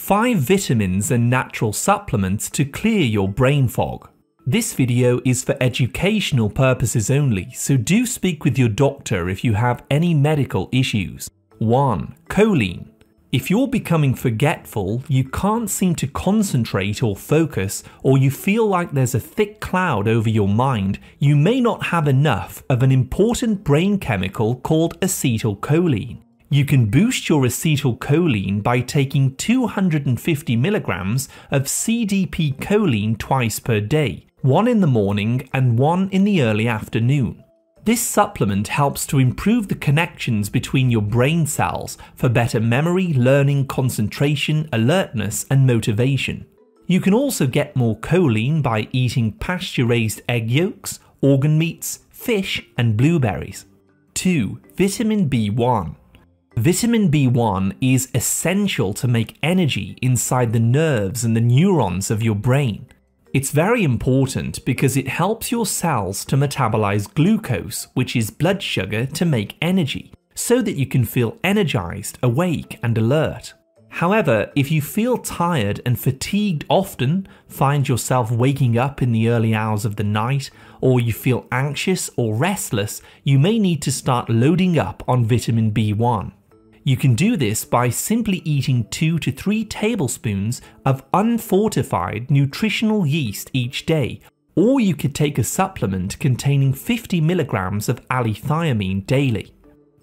5 vitamins and natural supplements to clear your brain fog. This video is for educational purposes only, so do speak with your doctor if you have any medical issues. 1. Choline. If you're becoming forgetful, you can't seem to concentrate or focus, or you feel like there's a thick cloud over your mind, you may not have enough of an important brain chemical called acetylcholine. You can boost your acetylcholine by taking 250 milligrams of CDP-choline twice per day, one in the morning and one in the early afternoon. This supplement helps to improve the connections between your brain cells for better memory, learning, concentration, alertness, and motivation. You can also get more choline by eating pasture-raised egg yolks, organ meats, fish, and blueberries. 2. Vitamin B1. Vitamin B1 is essential to make energy inside the nerves and the neurons of your brain. It's very important because it helps your cells to metabolize glucose, which is blood sugar, to make energy, so that you can feel energized, awake, and alert. However, if you feel tired and fatigued often, find yourself waking up in the early hours of the night, or you feel anxious or restless, you may need to start loading up on vitamin B1. You can do this by simply eating 2 to 3 tablespoons of unfortified nutritional yeast each day, or you could take a supplement containing 50 milligrams of allithiamine daily.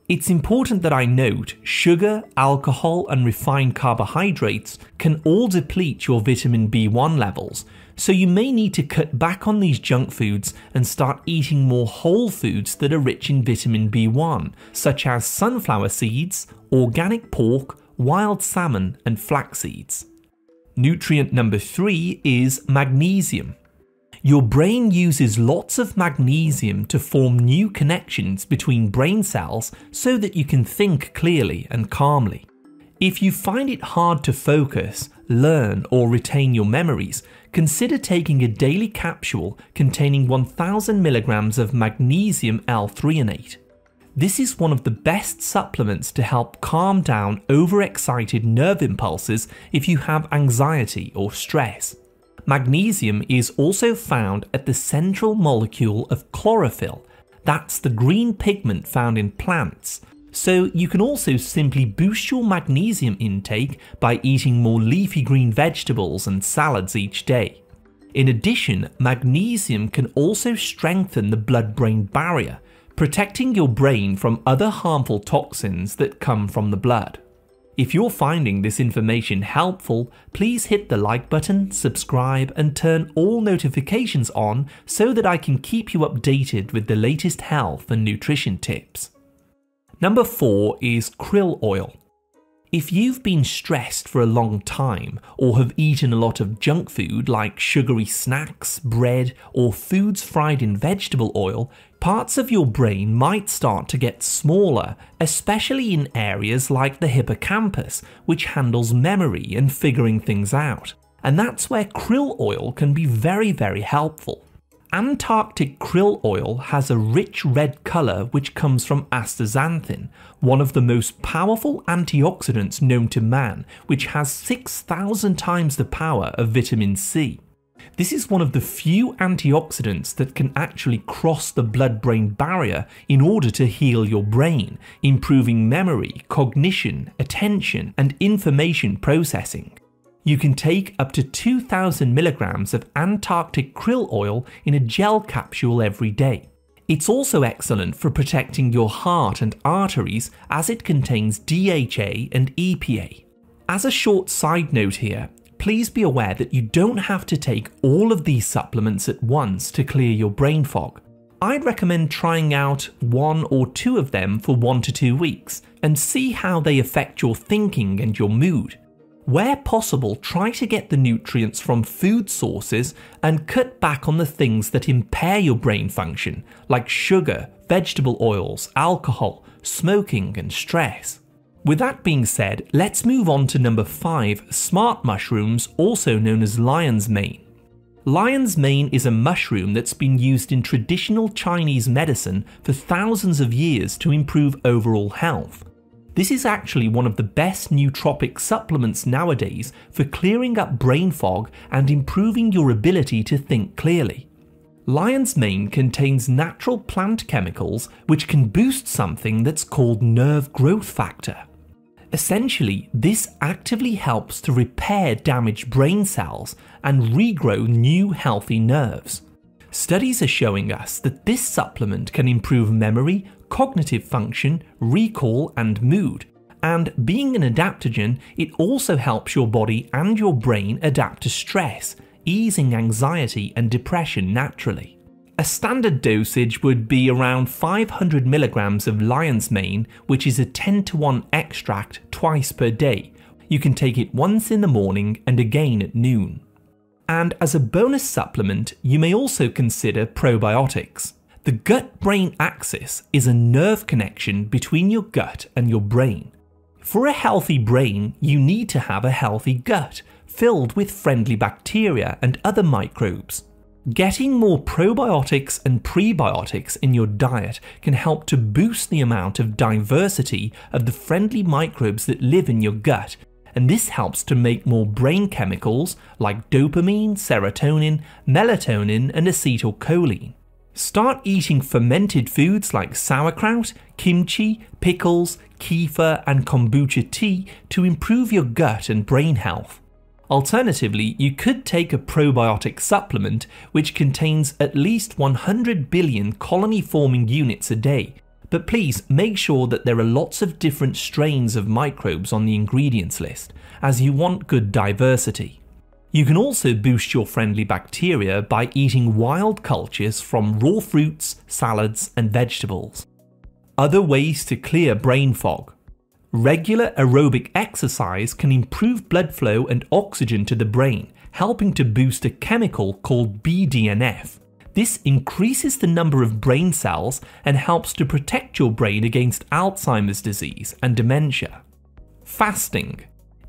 It's important that I note sugar, alcohol, and refined carbohydrates can all deplete your vitamin B1 levels, so you may need to cut back on these junk foods and start eating more whole foods that are rich in vitamin B1, such as sunflower seeds, organic pork, wild salmon, and flax seeds. Nutrient number 3 is magnesium. Your brain uses lots of magnesium to form new connections between brain cells so that you can think clearly and calmly. If you find it hard to focus, learn, or retain your memories, consider taking a daily capsule containing 1000 milligrams of magnesium L-threonate. This is one of the best supplements to help calm down overexcited nerve impulses if you have anxiety or stress. Magnesium is also found at the central molecule of chlorophyll. That's the green pigment found in plants. So you can also simply boost your magnesium intake by eating more leafy green vegetables and salads each day. In addition, magnesium can also strengthen the blood-brain barrier, protecting your brain from other harmful toxins that come from the blood. If you're finding this information helpful, please hit the like button, subscribe, and turn all notifications on so that I can keep you updated with the latest health and nutrition tips. Number 4 is krill oil. If you've been stressed for a long time or have eaten a lot of junk food like sugary snacks, bread, or foods fried in vegetable oil, parts of your brain might start to get smaller, especially in areas like the hippocampus, which handles memory and figuring things out. And that's where krill oil can be very, very helpful. Antarctic krill oil has a rich red color which comes from astaxanthin, one of the most powerful antioxidants known to man, which has 6,000 times the power of vitamin C. This is one of the few antioxidants that can actually cross the blood-brain barrier in order to heal your brain, improving memory, cognition, attention, and information processing. You can take up to 2,000 milligrams of Antarctic krill oil in a gel capsule every day. It's also excellent for protecting your heart and arteries as it contains DHA and EPA. As a short side note here, please be aware that you don't have to take all of these supplements at once to clear your brain fog. I'd recommend trying out 1 or 2 of them for 1 to 2 weeks and see how they affect your thinking and your mood. Where possible, try to get the nutrients from food sources and cut back on the things that impair your brain function, like sugar, vegetable oils, alcohol, smoking, and stress. With that being said, let's move on to number 5, smart mushrooms, also known as lion's mane. Lion's mane is a mushroom that's been used in traditional Chinese medicine for thousands of years to improve overall health. This is actually one of the best nootropic supplements nowadays for clearing up brain fog and improving your ability to think clearly. Lion's Mane contains natural plant chemicals which can boost something that's called nerve growth factor. Essentially, this actively helps to repair damaged brain cells and regrow new healthy nerves. Studies are showing us that this supplement can improve memory, cognitive function, recall and mood. And being an adaptogen, it also helps your body and your brain adapt to stress, easing anxiety and depression naturally. A standard dosage would be around 500 milligrams of lion's mane, which is a 10-to-1 extract twice per day. You can take it once in the morning and again at noon. And as a bonus supplement, you may also consider probiotics. The gut-brain axis is a nerve connection between your gut and your brain. For a healthy brain, you need to have a healthy gut, filled with friendly bacteria and other microbes. Getting more probiotics and prebiotics in your diet can help to boost the amount of diversity of the friendly microbes that live in your gut, and this helps to make more brain chemicals like dopamine, serotonin, melatonin and acetylcholine. Start eating fermented foods like sauerkraut, kimchi, pickles, kefir and kombucha tea to improve your gut and brain health. Alternatively, you could take a probiotic supplement which contains at least 100 billion colony-forming units a day, but please make sure that there are lots of different strains of microbes on the ingredients list, as you want good diversity. You can also boost your friendly bacteria by eating wild cultures from raw fruits, salads, and vegetables. Other ways to clear brain fog. Regular aerobic exercise can improve blood flow and oxygen to the brain, helping to boost a chemical called BDNF. This increases the number of brain cells and helps to protect your brain against Alzheimer's disease and dementia. Fasting.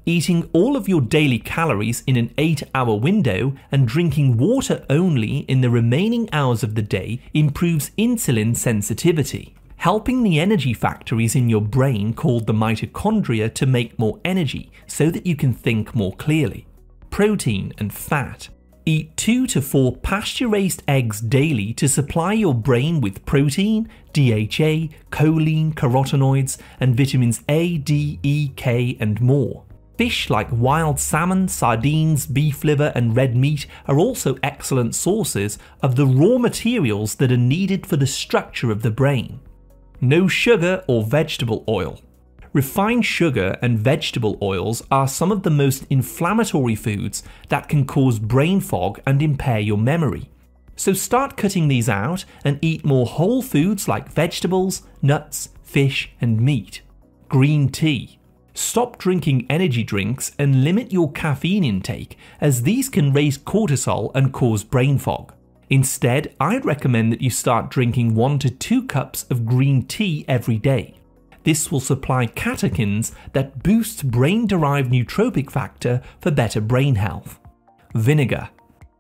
Eating all of your daily calories in an 8-hour window and drinking water only in the remaining hours of the day improves insulin sensitivity, helping the energy factories in your brain called the mitochondria to make more energy so that you can think more clearly. Protein and fat. Eat 2 to 4 pasture-raised eggs daily to supply your brain with protein, DHA, choline, carotenoids, and vitamins A, D, E, K, and more. Fish like wild salmon, sardines, beef liver, and red meat are also excellent sources of the raw materials that are needed for the structure of the brain. No sugar or vegetable oil. Refined sugar and vegetable oils are some of the most inflammatory foods that can cause brain fog and impair your memory. So start cutting these out and eat more whole foods like vegetables, nuts, fish, and meat. Green tea. Stop drinking energy drinks and limit your caffeine intake, as these can raise cortisol and cause brain fog. Instead, I'd recommend that you start drinking 1 to 2 cups of green tea every day. This will supply catechins that boost brain-derived nootropic factor for better brain health. Vinegar.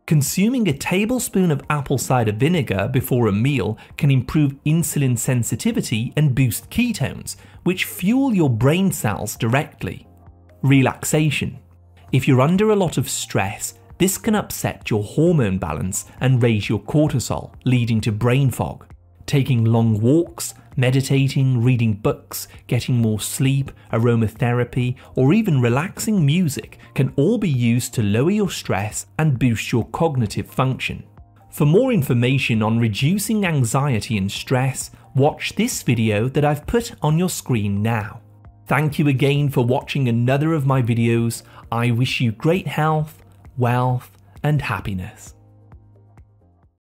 Consuming a tablespoon of apple cider vinegar before a meal can improve insulin sensitivity and boost ketones, which fuel your brain cells directly. Relaxation. If you're under a lot of stress, this can upset your hormone balance and raise your cortisol, leading to brain fog. Taking long walks, meditating, reading books, getting more sleep, aromatherapy, or even relaxing music can all be used to lower your stress and boost your cognitive function. For more information on reducing anxiety and stress, watch this video that I've put on your screen now. Thank you again for watching another of my videos. I wish you great health, wealth, and happiness.